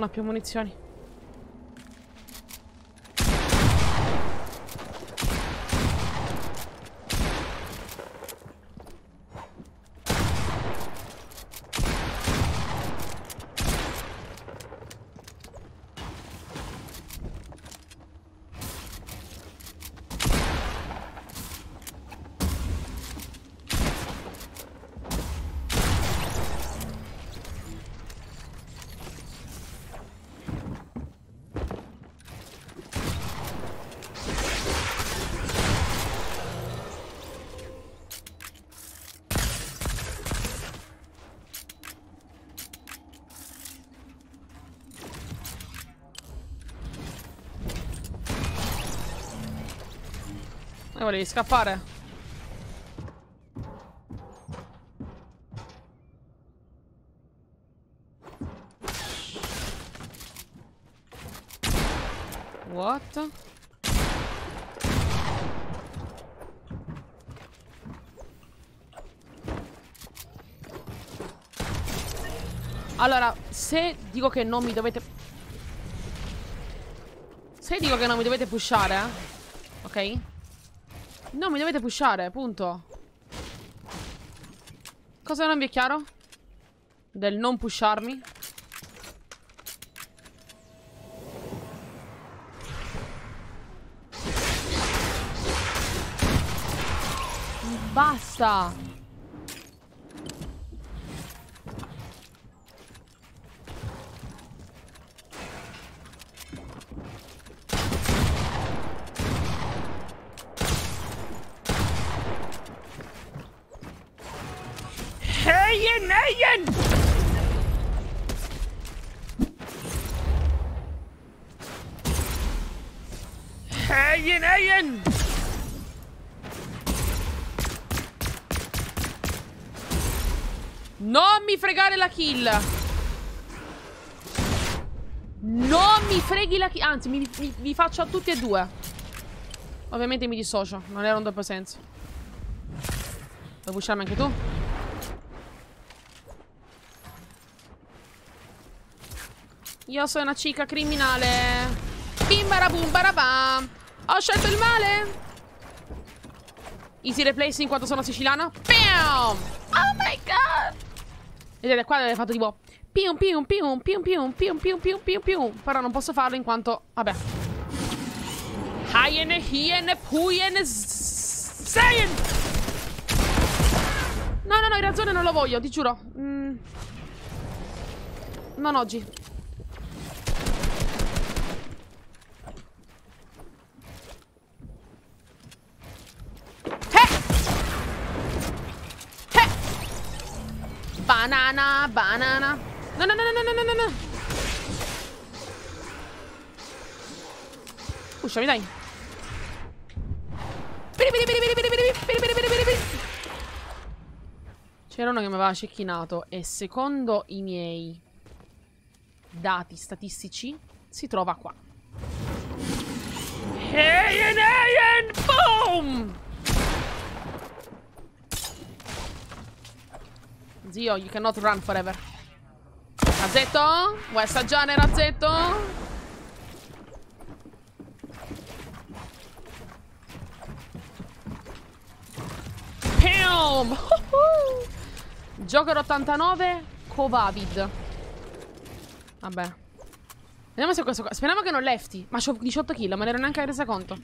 non ha più munizioni. Volevi scappare? What? Allora, se dico che non mi dovete... Se dico che non mi dovete pushare, ok? Non mi dovete pushare, punto. Cosa non vi è chiaro? Del non pusharmi. Basta. Alien! Non mi fregare la kill! Non mi freghi la kill! Anzi, vi faccio a tutti e due. Ovviamente mi dissocio, non era un doppio senso. Vuoi pusharmi anche tu? Io sono una chica criminale. Bim barabum barabam. Ho scelto il male. Easy replacing quando sono siciliana. Pium. Oh my god. Vedete qua l'avete fatto tipo pium pium pium pium pium pium pium pium pium pium. Però non posso farlo in quanto... Vabbè. Hien hien puien seien. No no no, in ragione non lo voglio, ti giuro. Non oggi. Banana, banana. No, no, no, no, no, no, no, no. Usciami, dai. C'era uno che mi aveva cecchinato e secondo i miei dati statistici si trova qua. Alien, alien, boom! Zio, you cannot run forever. Razzetto? Vuoi assaggiare, razzetto? Pam! Joker 89, Covavid. Vabbè. Vediamo se questo qua... Speriamo che non lefty. Ma c'ho 18 kill, ma ne ero neanche resa conto.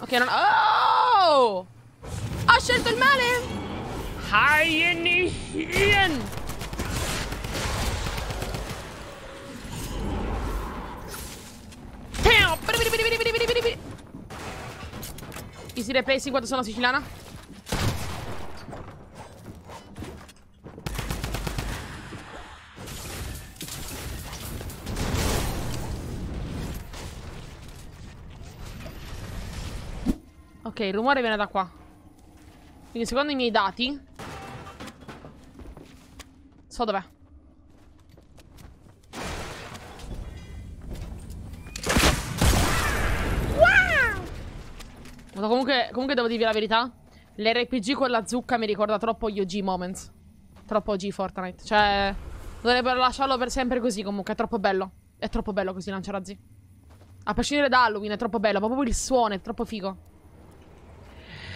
Ok, non... Oh! Ho scelto il male! Hien! Easy replacing quando sono siciliana. Ok, il rumore viene da qua. Quindi secondo i miei dati... So dov'è. Wow! Comunque devo dirvi la verità. L'RPG con la zucca mi ricorda troppo gli OG Moments. Troppo OG Fortnite. Cioè... Dovrebbero lasciarlo per sempre così, comunque. È troppo bello. È troppo bello così, lanciarazzi. A prescindere da Halloween, è troppo bello. Ma proprio il suono è troppo figo.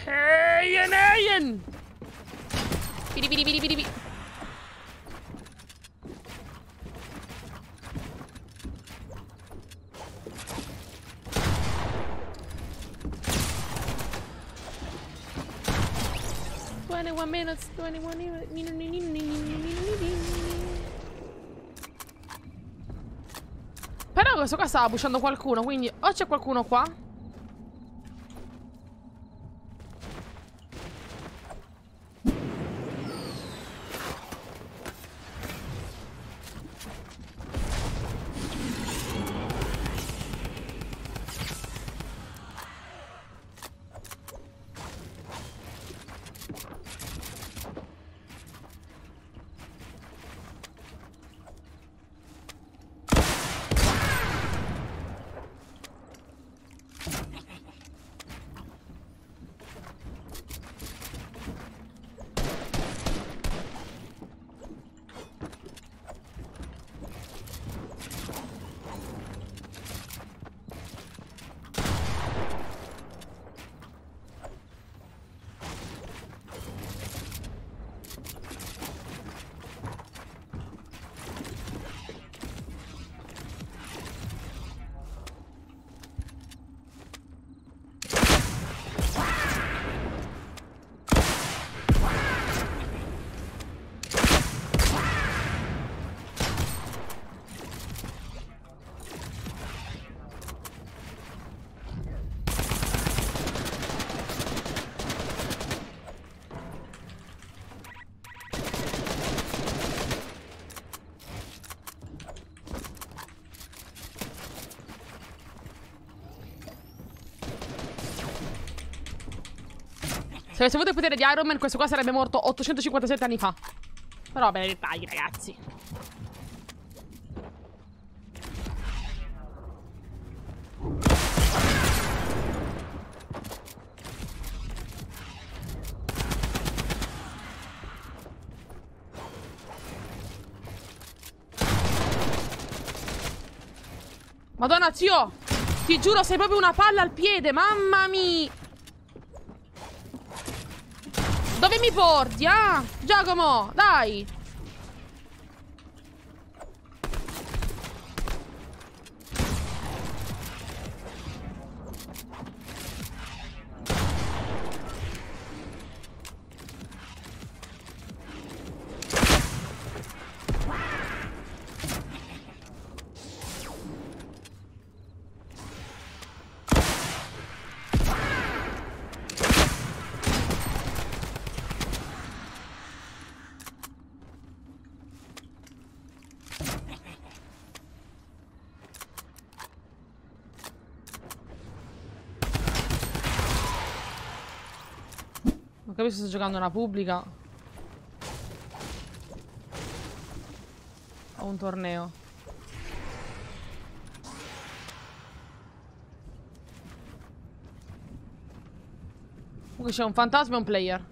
Alien, alien! Bidi, bidi, bidi, bidi. Però questo qua stava bruciando qualcuno, quindi o c'è qualcuno qua. Se avessi avuto il potere di Iron Man, questo qua sarebbe morto 857 anni fa. Però bene dettagli, ragazzi. Madonna, zio! Ti giuro, sei proprio una palla al piede, mamma mia! Dove mi porti, ah? Giacomo, dai! Capisco, sto giocando una pubblica. Ho un torneo. Comunque c'è un fantasma e un player.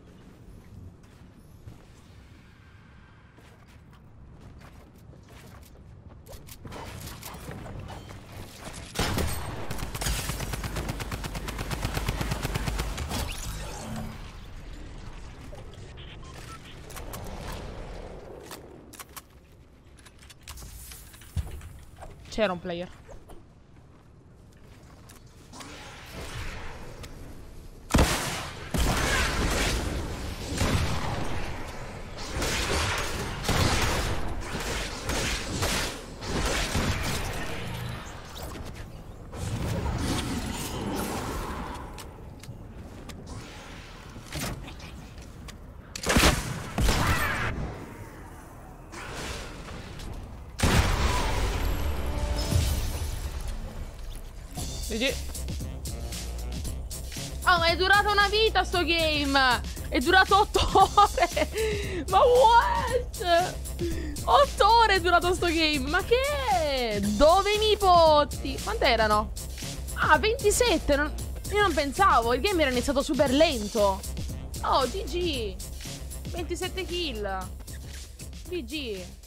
C'era un player. Oh, ma è durata una vita sto game! È durato 8 ore! Ma what? 8 ore è durato sto game! Ma che? Dove mi porti? Quant'erano? Ah, 27! Io non pensavo, il game era iniziato super lento! Oh, GG! 27 kill! GG!